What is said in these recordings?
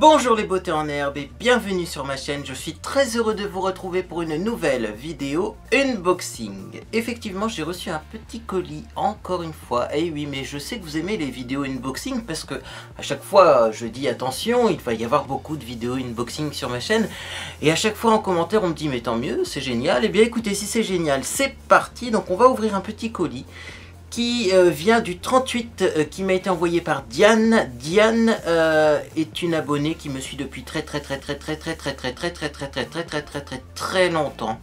Bonjour les beautés en herbe et bienvenue sur ma chaîne, je suis très heureux de vous retrouver pour une nouvelle vidéo unboxing. Effectivement j'ai reçu un petit colis encore une fois, et oui mais je sais que vous aimez les vidéos unboxing parce que à chaque fois je dis attention, il va y avoir beaucoup de vidéos unboxing sur ma chaîne et à chaque fois en commentaire on me dit mais tant mieux, c'est génial. Et bien écoutez, si c'est génial c'est parti, donc on va ouvrir un petit colis qui vient du 38, qui m'a été envoyé par Diane. Diane est une abonnée qui me suit depuis très longtemps.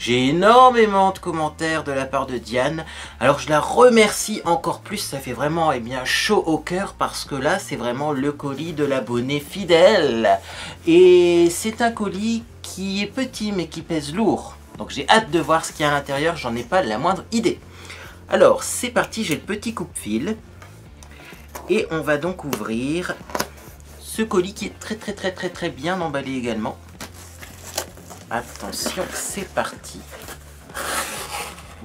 J'ai énormément de commentaires de la part de Diane, alors je la remercie encore plus, ça fait vraiment chaud au cœur parce que là c'est vraiment le colis de l'abonné fidèle. Et c'est un colis qui est petit mais qui pèse lourd, donc j'ai hâte de voir ce qu'il y a à l'intérieur, j'en ai pas la moindre idée. Alors c'est parti, j'ai le petit coupe-fil et on va donc ouvrir ce colis qui est très bien emballé également. Attention, c'est parti.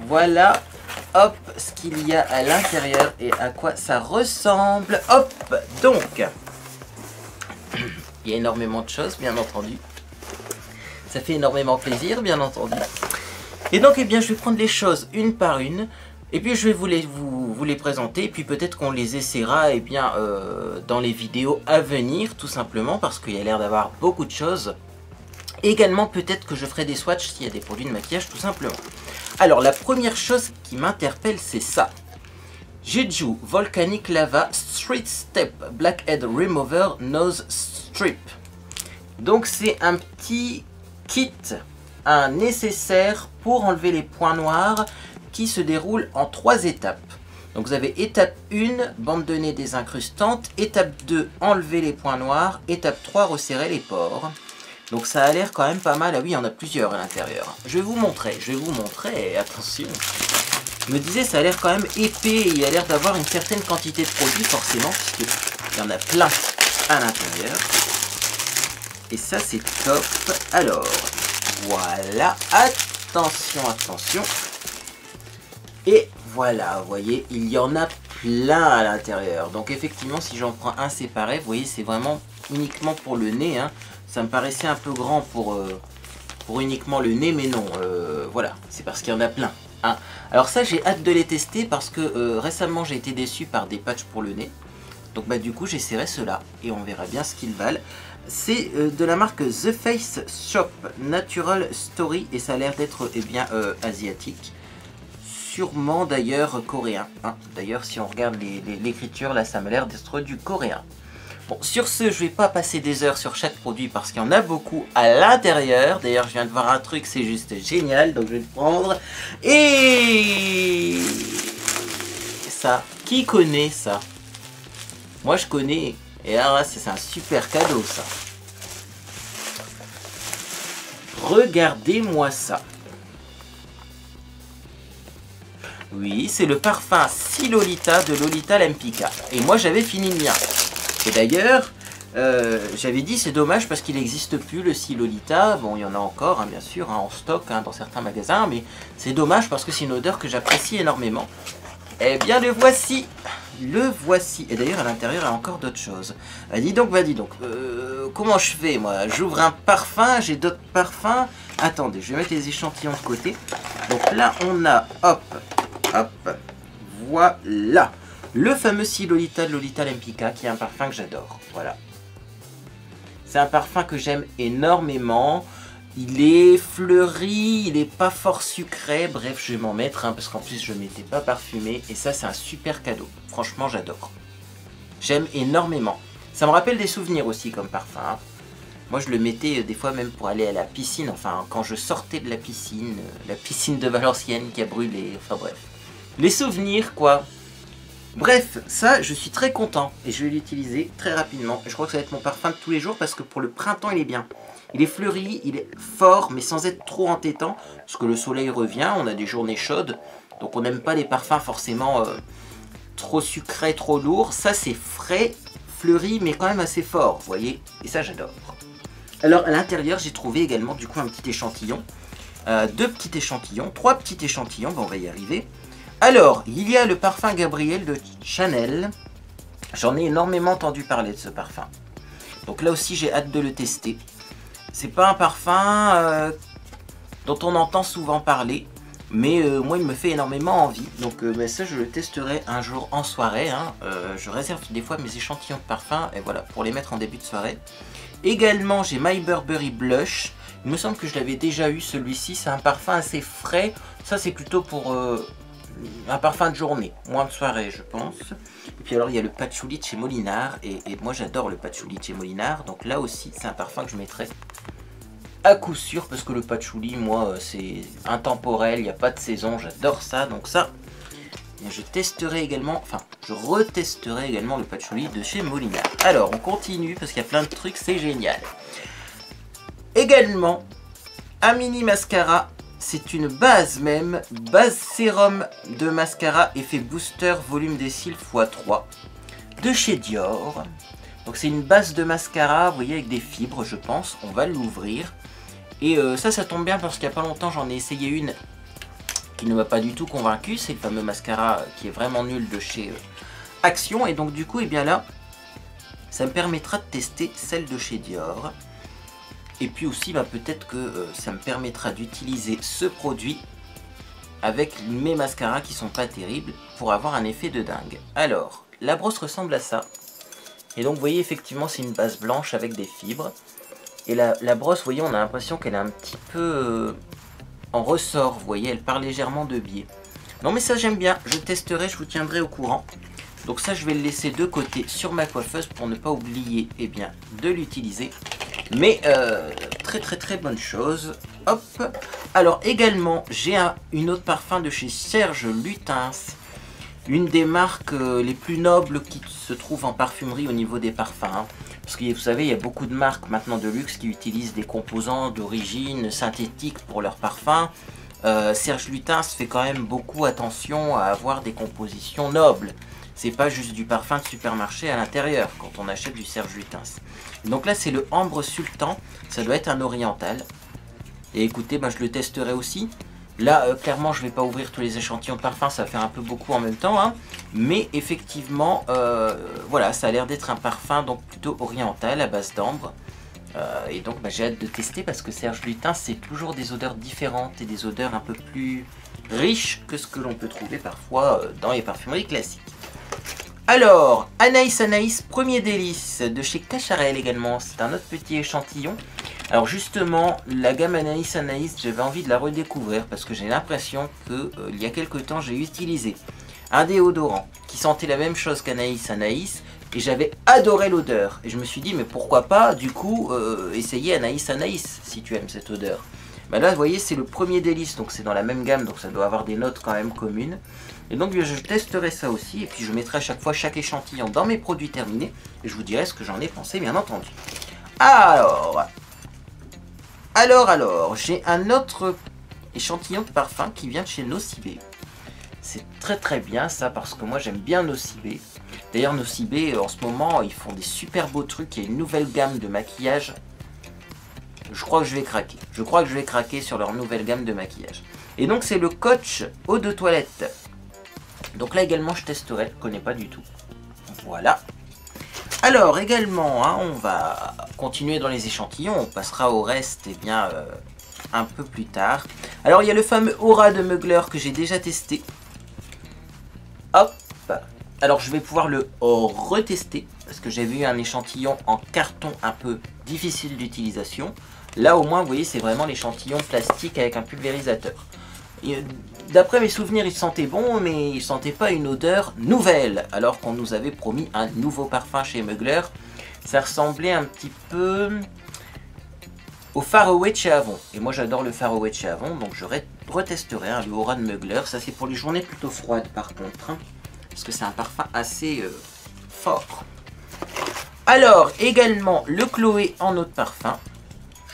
Voilà, hop, ce qu'il y a à l'intérieur et à quoi ça ressemble. Hop, donc, il y a énormément de choses bien entendu. Ça fait énormément plaisir bien entendu. Et donc je vais prendre les choses une par une. Et puis je vais vous les présenter, et puis peut-être qu'on les essaiera dans les vidéos à venir, tout simplement, parce qu'il y a l'air d'avoir beaucoup de choses. Également, peut-être que je ferai des swatchs s'il y a des produits de maquillage, tout simplement. Alors, la première chose qui m'interpelle, c'est ça. Jeju Volcanic Lava Street Step Blackhead Remover Nose Strip. Donc c'est un petit kit, un nécessaire pour enlever les points noirs, qui se déroule en 3 étapes. Donc vous avez étape 1, bande de nez désincrustante, étape 2, enlever les points noirs, étape 3, resserrer les pores. Donc ça a l'air quand même pas mal. Ah oui, il y en a plusieurs à l'intérieur. Je vais vous montrer, attention. Je me disais, ça a l'air quand même épais, il a l'air d'avoir une certaine quantité de produits, forcément, puisqu'il y en a plein à l'intérieur. Et ça, c'est top. Alors, voilà, attention, attention. Et voilà, vous voyez, il y en a plein à l'intérieur. Donc effectivement, si j'en prends un séparé, vous voyez, c'est vraiment uniquement pour le nez. Hein. Ça me paraissait un peu grand pour uniquement le nez, mais non. Voilà, c'est parce qu'il y en a plein. Hein. Alors ça, j'ai hâte de les tester parce que récemment, j'ai été déçu par des patchs pour le nez. Donc bah du coup, j'essaierai ceux-là et on verra bien ce qu'ils valent. C'est de la marque The Face Shop Natural Story et ça a l'air d'être asiatique. Sûrement d'ailleurs coréen. Hein. D'ailleurs si on regarde l'écriture là ça m'a l'air d'être du coréen. Bon sur ce je vais pas passer des heures sur chaque produit parce qu'il y en a beaucoup à l'intérieur. D'ailleurs je viens de voir un truc, c'est juste génial, donc je vais le prendre. Et ça, qui connaît ça? Moi je connais. Et alors là c'est un super cadeau ça. Regardez-moi ça. Oui, c'est le parfum Si Lolita de Lolita Lempicka. Et moi, j'avais fini le mien. Et d'ailleurs, j'avais dit, c'est dommage parce qu'il n'existe plus le Si Lolita. Bon, il y en a encore, hein, bien sûr, hein, en stock dans certains magasins. Mais c'est dommage parce que c'est une odeur que j'apprécie énormément. Eh bien, le voici. Le voici. Et d'ailleurs, à l'intérieur, il y a encore d'autres choses. Ah, dis donc, comment je fais, moi? J'ouvre un parfum, j'ai d'autres parfums. Attendez, je vais mettre les échantillons de côté. Donc là, on a, hop... Hop, voilà, le fameux Si Lolita de Lolita Lempicka, qui est un parfum que j'adore, voilà. C'est un parfum que j'aime énormément, il est fleuri, il n'est pas fort sucré, bref, je vais m'en mettre, hein, parce qu'en plus, je ne m'étais pas parfumé, et ça, c'est un super cadeau, franchement, j'adore. J'aime énormément, ça me rappelle des souvenirs aussi comme parfum, hein. Moi, je le mettais des fois même pour aller à la piscine, enfin, quand je sortais de la piscine de Valenciennes qui a brûlé, enfin bref. Les souvenirs, quoi. Bref, ça, je suis très content et je vais l'utiliser très rapidement. Je crois que ça va être mon parfum de tous les jours parce que pour le printemps, il est bien. Il est fleuri, il est fort, mais sans être trop entêtant, parce que le soleil revient, on a des journées chaudes, donc on n'aime pas les parfums forcément trop sucrés, trop lourds. Ça, c'est frais, fleuri, mais quand même assez fort, vous voyez, et ça, j'adore. Alors à l'intérieur j'ai trouvé également du coup un petit échantillon, 2 petits échantillons, 3 petits échantillons, ben, on va y arriver. Alors il y a le parfum Gabriel de Chanel, j'en ai énormément entendu parler de ce parfum. Donc là aussi j'ai hâte de le tester. C'est pas un parfum dont on entend souvent parler, mais moi il me fait énormément envie. Donc bah, ça je le testerai un jour en soirée, hein. Je réserve des fois mes échantillons de parfum et voilà, pour les mettre en début de soirée. Également j'ai My Burberry Blush. Il me semble que je l'avais déjà eu celui-ci, c'est un parfum assez frais. Ça c'est plutôt pour un parfum de journée, moins de soirée je pense. Et puis alors il y a le patchouli de chez Molinard, et moi j'adore le patchouli de chez Molinard. Donc là aussi c'est un parfum que je mettrai à coup sûr, parce que le patchouli moi c'est intemporel, il n'y a pas de saison, j'adore ça. Donc ça, je testerai également, enfin je retesterai également le patchouli de chez Molinard. Alors on continue parce qu'il y a plein de trucs, c'est génial. Également un mini mascara. C'est une base même, base sérum de mascara effet booster volume des cils x3 de chez Dior. Donc c'est une base de mascara, vous voyez, avec des fibres je pense. On va l'ouvrir. Et ça tombe bien parce qu'il n'y a pas longtemps j'en ai essayé une qui ne m'a pas du tout convaincu. C'est le fameux mascara qui est vraiment nul de chez Action. Et donc du coup, et bien là, ça me permettra de tester celle de chez Dior. Et puis aussi, bah, peut-être que ça me permettra d'utiliser ce produit avec mes mascaras qui sont pas terribles pour avoir un effet de dingue. Alors, la brosse ressemble à ça. Et donc, vous voyez, effectivement, c'est une base blanche avec des fibres. Et la brosse, vous voyez, on a l'impression qu'elle est un petit peu en ressort. Vous voyez, elle part légèrement de biais. Non, mais ça, j'aime bien. Je testerai, je vous tiendrai au courant. Donc ça, je vais le laisser de côté sur ma coiffeuse pour ne pas oublier, eh bien, de l'utiliser. Mais très très très bonne chose. Hop. Alors également j'ai une autre parfum de chez Serge Lutens. Une des marques les plus nobles qui se trouvent en parfumerie au niveau des parfums, hein. Parce que vous savez, il y a beaucoup de marques maintenant de luxe qui utilisent des composants d'origine synthétique pour leurs parfums. Serge Lutens fait quand même beaucoup attention à avoir des compositions nobles. C'est pas juste du parfum de supermarché à l'intérieur quand on achète du Serge Lutens. Donc là c'est le Ambre Sultan, ça doit être un oriental. Et écoutez, bah, je le testerai aussi. Là clairement je vais pas ouvrir tous les échantillons de parfum, ça va faire un peu beaucoup en même temps, hein. Mais effectivement, voilà, ça a l'air d'être un parfum donc plutôt oriental à base d'ambre. Et donc bah, j'ai hâte de tester parce que Serge Lutens c'est toujours des odeurs différentes et des odeurs un peu plus riches que ce que l'on peut trouver parfois dans les parfumeries classiques. Alors, Anaïs Anaïs, premier délice de chez Cacharel également, c'est un autre petit échantillon. Alors justement, la gamme Anaïs Anaïs, j'avais envie de la redécouvrir parce que j'ai l'impression que il y a quelques temps, j'ai utilisé un déodorant qui sentait la même chose qu'Anaïs Anaïs et j'avais adoré l'odeur. Et je me suis dit, mais pourquoi pas du coup essayer Anaïs Anaïs si tu aimes cette odeur. Bah là, vous voyez, c'est le premier délice, donc c'est dans la même gamme, donc ça doit avoir des notes quand même communes. Et donc je testerai ça aussi, et puis je mettrai à chaque fois chaque échantillon dans mes produits terminés, et je vous dirai ce que j'en ai pensé, bien entendu. Alors, j'ai un autre échantillon de parfum qui vient de chez Nocibé. C'est très très bien ça, parce que moi j'aime bien Nocibé. D'ailleurs Nocibé, en ce moment, ils font des super beaux trucs, il y a une nouvelle gamme de maquillage. Je crois que je vais craquer. Je crois que je vais craquer sur leur nouvelle gamme de maquillage. Et donc c'est le Coach eau de toilette. Donc là également je testerai, je connais pas du tout. Voilà. Alors également, hein, on va continuer dans les échantillons. On passera au reste, eh bien, un peu plus tard. Alors il y a le fameux Aura de Mugler que j'ai déjà testé. Hop. Alors je vais pouvoir le retester parce que j'avais eu un échantillon en carton un peu difficile d'utilisation. Là au moins vous voyez c'est vraiment l'échantillon plastique avec un pulvérisateur. D'après mes souvenirs il sentait bon mais il sentait pas une odeur nouvelle. Alors qu'on nous avait promis un nouveau parfum chez Mugler. Ça ressemblait un petit peu au Far Away de chez Avon. Et moi j'adore le Far Away de chez Avon donc je retesterai, hein, le Aura de Mugler. Ça c'est pour les journées plutôt froides par contre, hein. Parce que c'est un parfum assez fort. Alors, également, le Chloé en eau de parfum.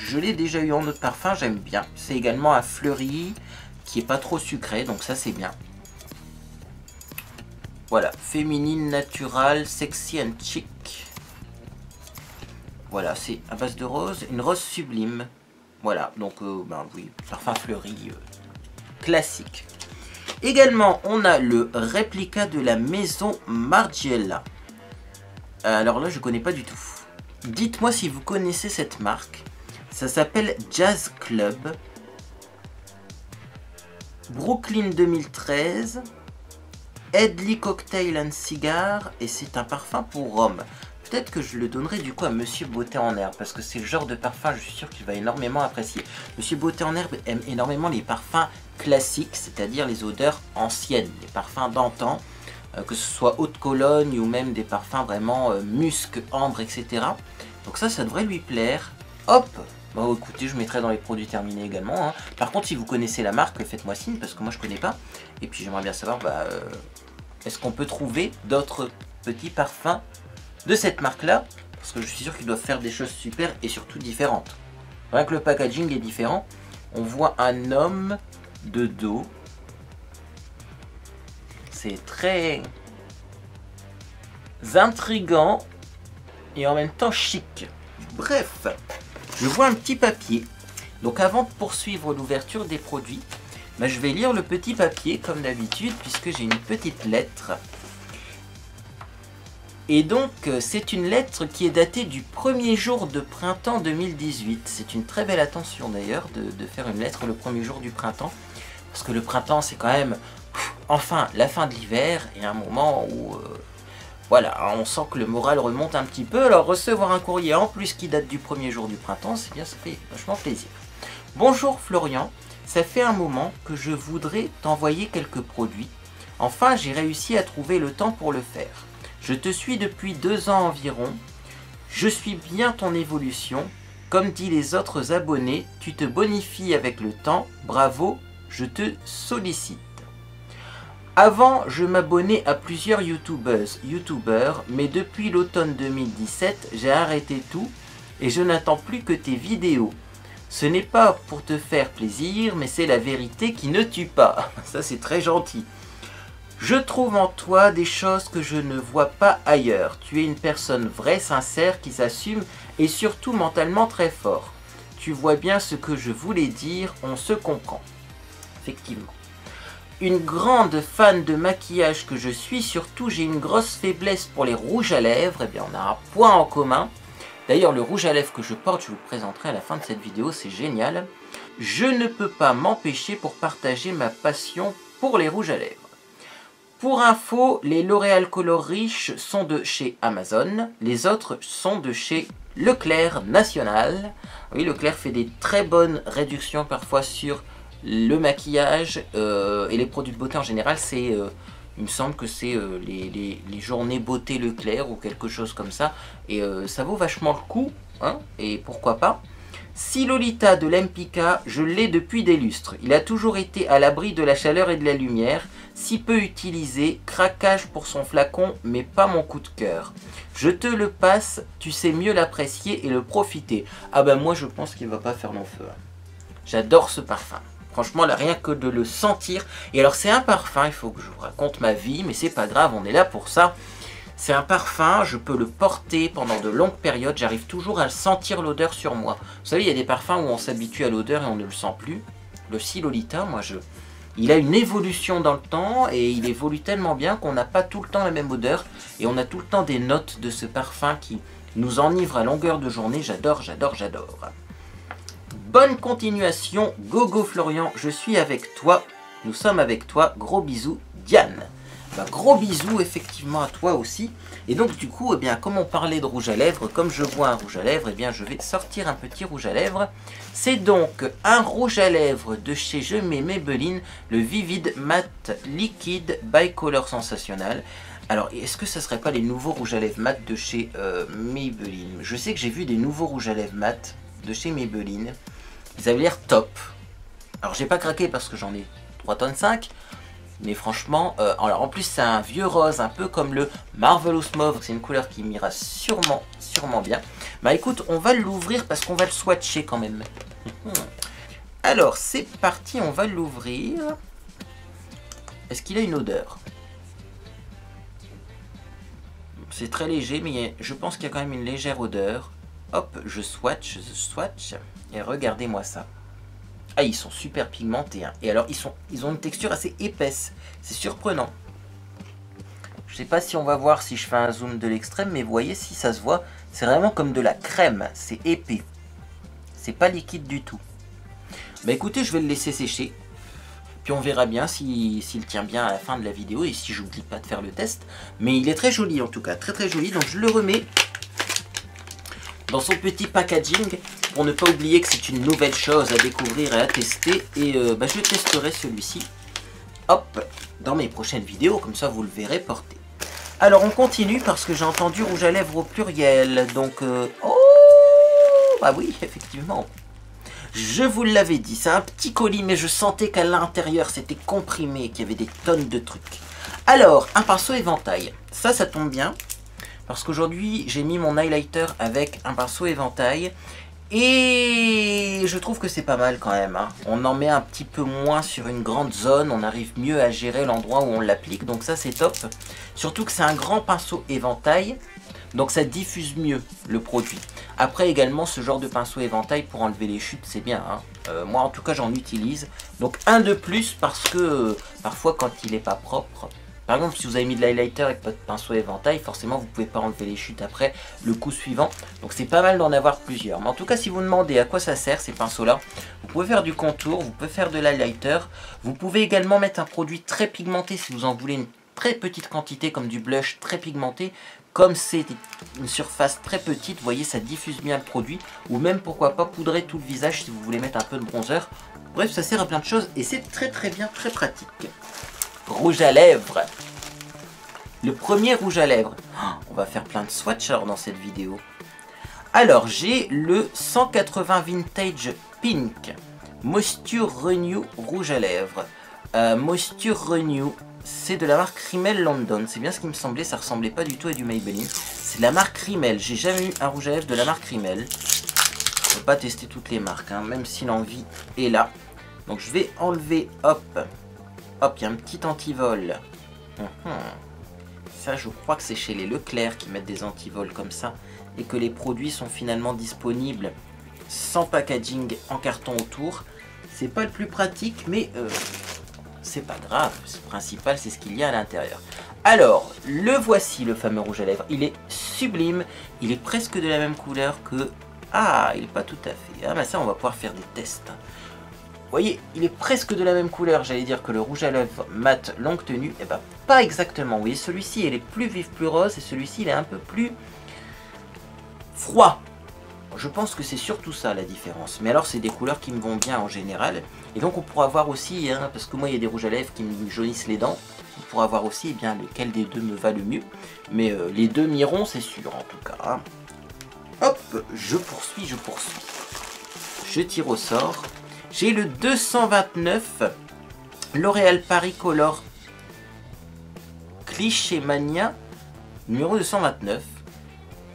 Je l'ai déjà eu en eau de parfum, j'aime bien. C'est également un fleuri qui n'est pas trop sucré, donc ça c'est bien. Voilà, féminine, naturelle, sexy and chic. Voilà, c'est à base de rose, une rose sublime. Voilà, donc ben oui, parfum fleuri classique. Également, on a le réplica de la maison Margiela. Alors là, je ne connais pas du tout. Dites-moi si vous connaissez cette marque. Ça s'appelle Jazz Club. Brooklyn 2013. Headley Cocktail and Cigar. Et c'est un parfum pour homme. Peut-être que je le donnerai du coup à Monsieur Beauté en herbe, parce que c'est le genre de parfum, je suis sûr qu'il va énormément apprécier. Monsieur Beauté en herbe aime énormément les parfums classiques, c'est-à-dire les odeurs anciennes, les parfums d'antan, que ce soit eau de Cologne ou même des parfums vraiment musc, ambre, etc. Donc ça, ça devrait lui plaire. Hop! Bon, écoutez, je mettrai dans les produits terminés également, hein. Par contre, si vous connaissez la marque, faites-moi signe, parce que moi, je connais pas. Et puis, j'aimerais bien savoir, est-ce qu'on peut trouver d'autres petits parfums de cette marque là, parce que je suis sûr qu'ils doivent faire des choses super et surtout différentes. Rien que le packaging est différent. On voit un homme de dos. C'est très intriguant et en même temps chic. Bref, je vois un petit papier. Donc avant de poursuivre l'ouverture des produits, je vais lire le petit papier comme d'habitude, puisque j'ai une petite lettre. Et donc, c'est une lettre qui est datée du premier jour de printemps 2018. C'est une très belle attention d'ailleurs de faire une lettre le premier jour du printemps. Parce que le printemps, c'est quand même, enfin, la fin de l'hiver. Et un moment où, voilà, on sent que le moral remonte un petit peu. Alors, recevoir un courrier en plus qui date du premier jour du printemps, c'est bien, ça fait vachement plaisir. Bonjour Florian, ça fait un moment que je voudrais t'envoyer quelques produits. Enfin, j'ai réussi à trouver le temps pour le faire. Je te suis depuis 2 ans environ, je suis bien ton évolution, comme disent les autres abonnés, tu te bonifies avec le temps, bravo, je te sollicite. Avant, je m'abonnais à plusieurs youtubeurs, mais depuis l'automne 2017, j'ai arrêté tout et je n'attends plus que tes vidéos. Ce n'est pas pour te faire plaisir, mais c'est la vérité qui ne tue pas. Ça, c'est très gentil. Je trouve en toi des choses que je ne vois pas ailleurs. Tu es une personne vraie, sincère, qui s'assume et surtout mentalement très fort. Tu vois bien ce que je voulais dire, on se comprend. Effectivement. Une grande fan de maquillage que je suis, surtout j'ai une grosse faiblesse pour les rouges à lèvres. Eh bien, on a un point en commun. D'ailleurs, le rouge à lèvres que je porte, je vous le présenterai à la fin de cette vidéo, c'est génial. Je ne peux pas m'empêcher pour partager ma passion pour les rouges à lèvres. Pour info, les L'Oréal Color Riche sont de chez Amazon, les autres sont de chez Leclerc National. Oui, Leclerc fait des très bonnes réductions parfois sur le maquillage et les produits de beauté en général. C'est, il me semble que c'est les journées beauté Leclerc ou quelque chose comme ça. Et ça vaut vachement le coup, hein, et pourquoi pas. Si Lolita de Lempicka, je l'ai depuis des lustres. Il a toujours été à l'abri de la chaleur et de la lumière. Si peu utilisé, craquage pour son flacon, mais pas mon coup de cœur. Je te le passe, tu sais mieux l'apprécier et le profiter. Ah ben moi je pense qu'il va pas faire long feu. J'adore ce parfum. Franchement, là, rien que de le sentir. Et alors c'est un parfum, il faut que je vous raconte ma vie, mais c'est pas grave, on est là pour ça. C'est un parfum, je peux le porter pendant de longues périodes, j'arrive toujours à sentir l'odeur sur moi. Vous savez, il y a des parfums où on s'habitue à l'odeur et on ne le sent plus. Le Si Lolita, moi je... Il a une évolution dans le temps et il évolue tellement bien qu'on n'a pas tout le temps la même odeur. Et on a tout le temps des notes de ce parfum qui nous enivre à longueur de journée. J'adore, j'adore, j'adore. Bonne continuation, gogo Florian, je suis avec toi. Nous sommes avec toi, gros bisous, Diane. Bah, gros bisous effectivement à toi aussi. Et donc du coup, eh bien, comme on parlait de rouge à lèvres, comme je vois un rouge à lèvres, eh bien, je vais sortir un petit rouge à lèvres. C'est donc un rouge à lèvres de chez Je Mets Maybelline, le Vivid Matte Liquide by Color Sensational. Alors, est-ce que ça serait pas les nouveaux rouges à lèvres mat de chez Maybelline? Je sais que j'ai vu des nouveaux rouges à lèvres mat de chez Maybelline. Ils avaient l'air top. Alors j'ai pas craqué parce que j'en ai 3,5 tonnes. Mais franchement, alors en plus c'est un vieux rose, un peu comme le Marvelous Mauve. C'est une couleur qui m'ira sûrement, sûrement bien. Bah écoute, on va l'ouvrir parce qu'on va le swatcher quand même. Alors c'est parti, on va l'ouvrir. Est-ce qu'il a une odeur? C'est très léger, mais je pense qu'il y a quand même une légère odeur. Hop, je swatch. Et regardez-moi ça. Ah, ils sont super pigmentés, hein. Et alors ils ont une texture assez épaisse. C'est surprenant. Je sais pas si on va voir si je fais un zoom de l'extrême, mais vous voyez si ça se voit, C'est vraiment comme de la crème, c'est épais. C'est pas liquide du tout. Bah écoutez, je vais le laisser sécher. Puis on verra bien s'il tient bien à la fin de la vidéo et si j'oublie pas de faire le test. Mais il est très joli en tout cas, très très joli. Donc je le remets dans son petit packaging pour ne pas oublier que c'est une nouvelle chose à découvrir et à tester. Et bah, je testerai celui-ci, hop, dans mes prochaines vidéos. Comme ça vous le verrez porter. Alors on continue parce que j'ai entendu rouge à lèvres au pluriel. Donc, oh, bah oui, effectivement. Je vous l'avais dit, c'est un petit colis, mais je sentais qu'à l'intérieur, c'était comprimé, qu'il y avait des tonnes de trucs. Alors, un pinceau éventail. Ça, ça tombe bien, parce qu'aujourd'hui, j'ai mis mon highlighter avec un pinceau éventail. Et je trouve que c'est pas mal quand même, hein. On en met un petit peu moins sur une grande zone, on arrive mieux à gérer l'endroit où on l'applique. Donc ça, c'est top. Surtout que c'est un grand pinceau éventail. Donc ça diffuse mieux le produit. Après également ce genre de pinceau éventail pour enlever les chutes, c'est bien, hein. Moi en tout cas j'en utilise. Donc un de plus parce que parfois quand il n'est pas propre. Par exemple si vous avez mis de l'highlighter avec votre pinceau éventail, forcément vous ne pouvez pas enlever les chutes après le coup suivant. Donc c'est pas mal d'en avoir plusieurs. Mais en tout cas si vous demandez à quoi ça sert ces pinceaux là, vous pouvez faire du contour, vous pouvez faire de l'highlighter. Vous pouvez également mettre un produit très pigmenté si vous en voulez une très petite quantité comme du blush très pigmenté. Comme c'est une surface très petite, vous voyez, ça diffuse bien le produit. Ou même, pourquoi pas, poudrer tout le visage si vous voulez mettre un peu de bronzer. Bref, ça sert à plein de choses et c'est très très bien, très pratique. Rouge à lèvres. Le premier rouge à lèvres. On va faire plein de swatchs alors dans cette vidéo. Alors, j'ai le 180 Vintage Pink. Moisture Renew rouge à lèvres. Moisture Renew... C'est de la marque Rimmel London, c'est bien ce qui me semblait, ça ressemblait pas du tout à du Maybelline. C'est de la marque Rimmel, j'ai jamais eu un rouge à lèvres de la marque Rimmel. On peut pas tester toutes les marques, hein, même si l'envie est là. Donc je vais enlever, hop, hop, il y a un petit antivol. Ça je crois que c'est chez les Leclerc qui mettent des antivols comme ça. Et que les produits sont finalement disponibles sans packaging en carton autour. C'est pas le plus pratique mais... c'est pas grave, le principal c'est ce qu'il y a à l'intérieur. Alors, le voici le fameux rouge à lèvres. Il est sublime, il est presque de la même couleur que... Ah, il est pas tout à fait. Ah bah ça on va pouvoir faire des tests. Vous voyez, il est presque de la même couleur, j'allais dire que le rouge à lèvres mat longue tenue. Eh bah pas exactement, vous voyez, celui-ci il est plus vif, plus rose et celui-ci il est un peu plus froid. Je pense que c'est surtout ça la différence. Mais alors c'est des couleurs qui me vont bien en général. Et donc on pourra voir aussi, hein, parce que moi il y a des rouges à lèvres qui me jaunissent les dents. On pourra voir aussi eh bien, lequel des deux me va le mieux. Mais les deux m'iront c'est sûr en tout cas. Hein. Hop, je poursuis. Je tire au sort. J'ai le 229 L'Oréal Paris Color Cliché Mania numéro 229.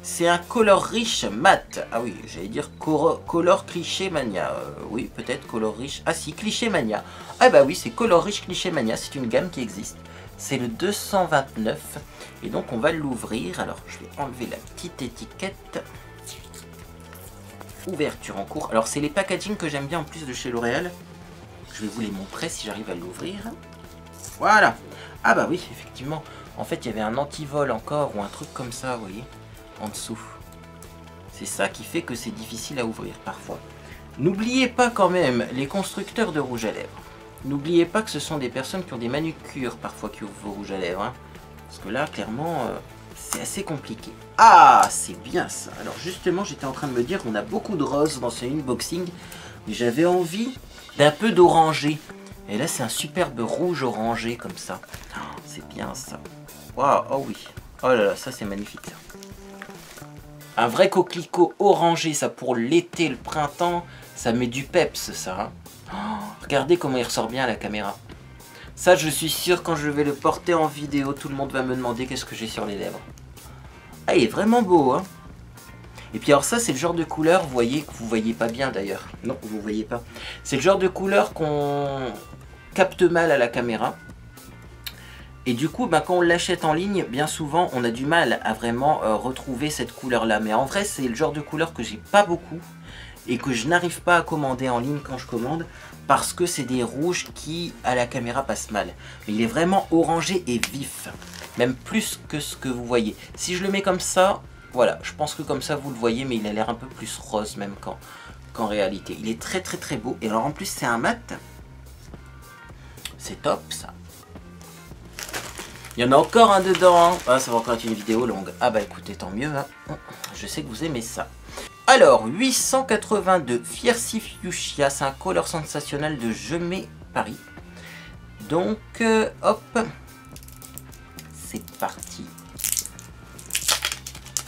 C'est un Color Riche mat. Ah oui, j'allais dire Color Cliché Mania. Oui, peut-être Color Riche. Ah si, Cliché Mania. Ah bah oui, c'est Color Riche Cliché Mania. C'est une gamme qui existe. C'est le 229. Et donc, on va l'ouvrir. Alors, je vais enlever la petite étiquette. Ouverture en cours. Alors, c'est les packagings que j'aime bien en plus de chez L'Oréal. Je vais vous les montrer si j'arrive à l'ouvrir. Voilà. Ah bah oui, effectivement. En fait, il y avait un antivol encore ou un truc comme ça, vous voyez. En dessous. C'est ça qui fait que c'est difficile à ouvrir parfois. N'oubliez pas quand même les constructeurs de rouge à lèvres. N'oubliez pas que ce sont des personnes qui ont des manucures parfois qui ouvrent vos rouges à lèvres. Hein. Parce que là, clairement, c'est assez compliqué. Ah, c'est bien ça. Alors justement, j'étais en train de me dire qu'on a beaucoup de roses dans ce unboxing. Mais j'avais envie d'un peu d'orangé. Et là, c'est un superbe rouge orangé comme ça. Oh, c'est bien ça. Waouh, oh oui. Oh là là, ça c'est magnifique ça. Un vrai coquelicot orangé, ça pour l'été, le printemps, ça met du peps, ça. Hein. Oh, regardez comment il ressort bien à la caméra. Ça, je suis sûr, quand je vais le porter en vidéo, tout le monde va me demander qu'est-ce que j'ai sur les lèvres. Ah, il est vraiment beau, hein. Et puis alors ça, c'est le genre de couleur, vous voyez, que vous voyez pas bien d'ailleurs. Non, vous voyez pas. C'est le genre de couleur qu'on capte mal à la caméra. Et du coup, bah, quand on l'achète en ligne, bien souvent, on a du mal à vraiment retrouver cette couleur-là. Mais en vrai, c'est le genre de couleur que j'ai pas beaucoup et que je n'arrive pas à commander en ligne quand je commande parce que c'est des rouges qui, à la caméra, passent mal. Mais il est vraiment orangé et vif, même plus que ce que vous voyez. Si je le mets comme ça, Voilà, je pense que comme ça vous le voyez, mais il a l'air un peu plus rose même qu'en réalité. Il est très très très beau. Et alors en plus c'est un mat. C'est top ça. Il y en a encore un dedans, hein. Ah, ça va encore être une vidéo longue. Ah bah écoutez, tant mieux, hein. Je sais que vous aimez ça. Alors, 882, Fiercy Fuchsia, c'est un color sensationnel de Je mets Paris. Donc, hop, c'est parti.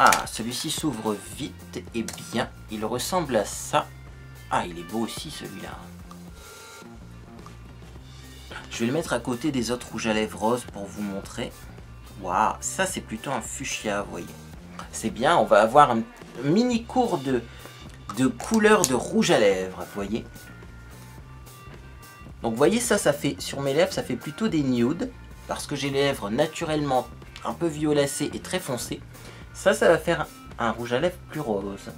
Ah, celui-ci s'ouvre vite, et bien, il ressemble à ça. Ah, il est beau aussi celui-là. Je vais le mettre à côté des autres rouges à lèvres roses pour vous montrer. Waouh, ça c'est plutôt un fuchsia, vous voyez. C'est bien, on va avoir un mini cours de couleur de rouge à lèvres, vous voyez. Donc vous voyez ça, ça fait sur mes lèvres, ça fait plutôt des nudes. Parce que j'ai les lèvres naturellement un peu violacées et très foncées. Ça, ça va faire un rouge à lèvres plus rose.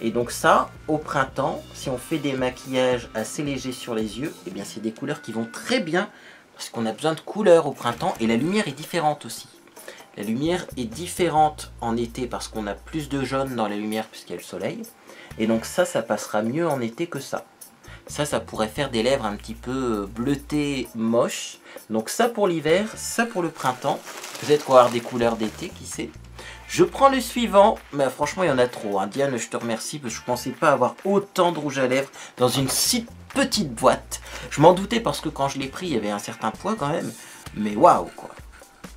Et donc ça, au printemps, si on fait des maquillages assez légers sur les yeux, eh bien c'est des couleurs qui vont très bien. Parce qu'on a besoin de couleurs au printemps et la lumière est différente aussi. La lumière est différente en été parce qu'on a plus de jaune dans la lumière puisqu'il y a le soleil. Et donc ça, ça passera mieux en été que ça. Ça, ça pourrait faire des lèvres un petit peu bleutées, moches. Donc ça pour l'hiver, ça pour le printemps. Peut-être qu'on va avoir des couleurs d'été, qui sait. Je prends le suivant. Mais franchement, il y en a trop, hein. Diane, je te remercie parce que je pensais pas avoir autant de rouge à lèvres dans une si petite boîte. Je m'en doutais parce que quand je l'ai pris, il y avait un certain poids quand même. Mais waouh, quoi.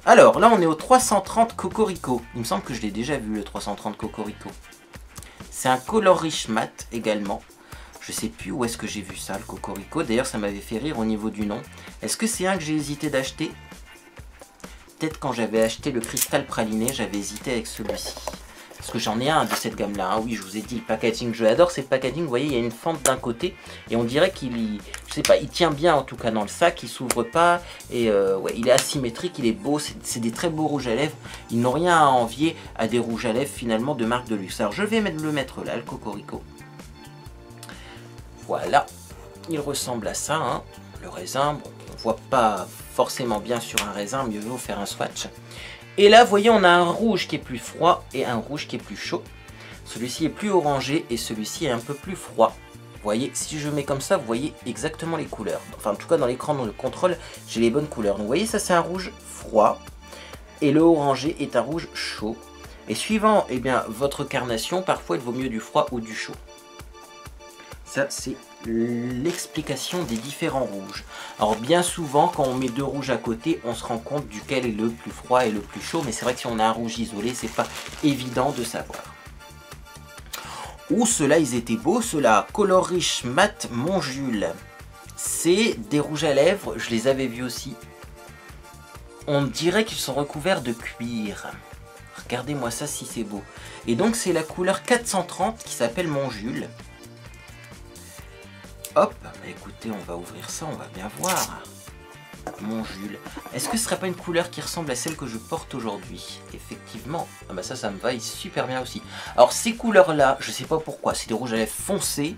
Alors, là, on est au 330 Cocorico. Il me semble que je l'ai déjà vu, le 330 Cocorico. C'est un Color Riche mat, également. Je sais plus où est-ce que j'ai vu ça, le Cocorico. D'ailleurs, ça m'avait fait rire au niveau du nom. Est-ce que c'est un que j'ai hésité d'acheter? Peut-être quand j'avais acheté le cristal praliné, j'avais hésité avec celui-ci. Parce que j'en ai un de cette gamme-là, hein. Oui, je vous ai dit, le packaging, je l'adore. C'est le packaging, vous voyez, il y a une fente d'un côté. Et on dirait qu'il, je sais pas, il tient bien en tout cas dans le sac. Il s'ouvre pas. Et ouais, il est asymétrique, il est beau. C'est des très beaux rouges à lèvres. Ils n'ont rien à envier à des rouges à lèvres finalement de marque de luxe. Alors je vais le mettre là, le Cocorico. Voilà. Il ressemble à ça, hein. Le raisin, bon, on voit pas forcément bien sur un raisin. Mieux vaut faire un swatch. Et là, vous voyez, on a un rouge qui est plus froid et un rouge qui est plus chaud. Celui-ci est plus orangé et celui-ci est un peu plus froid. Vous voyez, si je mets comme ça, vous voyez exactement les couleurs. Enfin, en tout cas, dans l'écran de contrôle, j'ai les bonnes couleurs. Donc, vous voyez, ça, c'est un rouge froid. Et le orangé est un rouge chaud. Et suivant, eh bien, votre carnation, parfois, il vaut mieux du froid ou du chaud. Ça, c'est l'explication des différents rouges. Alors bien souvent quand on met deux rouges à côté, on se rend compte duquel est le plus froid et le plus chaud, mais c'est vrai que si on a un rouge isolé, c'est pas évident de savoir. Ou ceux-là ils étaient beaux, ceux-là Color Riche Mat Mon Jules. C'est des rouges à lèvres, je les avais vus aussi. On dirait qu'ils sont recouverts de cuir. Regardez-moi ça si c'est beau. Et donc c'est la couleur 430 qui s'appelle Mon Jules. Hop, écoutez, on va ouvrir ça, on va bien voir. Mon Jules. Est-ce que ce serait pas une couleur qui ressemble à celle que je porte aujourd'hui? Effectivement. Ah bah ça, ça me va super bien aussi. Alors ces couleurs-là, je sais pas pourquoi, c'est des rouges à lèvres foncés.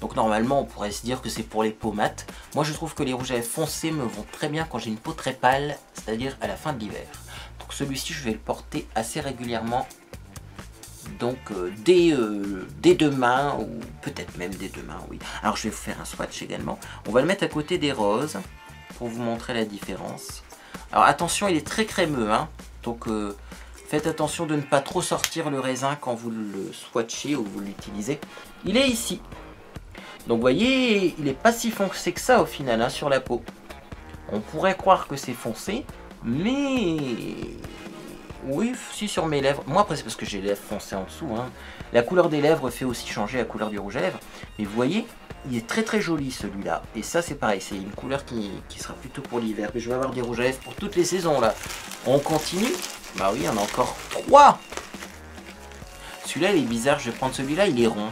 Donc normalement, on pourrait se dire que c'est pour les peaux mates. Moi, je trouve que les rouges à lèvres foncés me vont très bien quand j'ai une peau très pâle, c'est-à-dire à la fin de l'hiver. Donc celui-ci, je vais le porter assez régulièrement. Donc dès demain, ou peut-être même dès demain, oui. Alors je vais vous faire un swatch également. On va le mettre à côté des roses, pour vous montrer la différence. Alors attention, il est très crémeux, hein. Donc faites attention de ne pas trop sortir le raisin quand vous le swatchez ou vous l'utilisez. Il est ici. Donc vous voyez, il n'est pas si foncé que ça au final, hein, sur la peau. On pourrait croire que c'est foncé, mais... Oui, si sur mes lèvres. Moi, après, c'est parce que j'ai les lèvres foncées en dessous, hein. La couleur des lèvres fait aussi changer la couleur du rouge à lèvres. Mais vous voyez, il est très très joli celui-là. Et ça, c'est pareil. C'est une couleur qui sera plutôt pour l'hiver. Mais je vais avoir des rouges à lèvres pour toutes les saisons, là. On continue. Bah oui, on a encore 3. Celui-là, il est bizarre. Je vais prendre celui-là. Il est rond.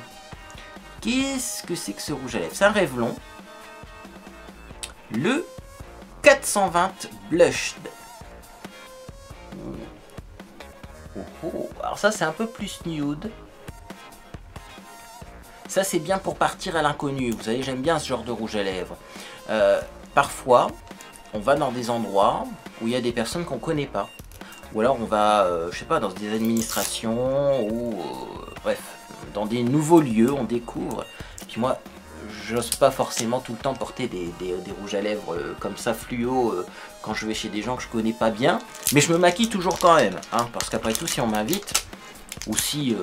Qu'est-ce que c'est que ce rouge à lèvres? C'est un Revlon. Le 420 Blushed. Oh, alors ça c'est un peu plus nude. Ça c'est bien pour partir à l'inconnu. Vous savez, j'aime bien ce genre de rouge à lèvres. Parfois, on va dans des endroits où il y a des personnes qu'on connaît pas. Ou alors on va, je sais pas, dans des administrations ou bref, dans des nouveaux lieux, on découvre. Puis moi, j'ose pas forcément tout le temps porter des rouges à lèvres comme ça fluo quand je vais chez des gens que je connais pas bien. Mais je me maquille toujours quand même, hein, parce qu'après tout, si on m'invite, ou si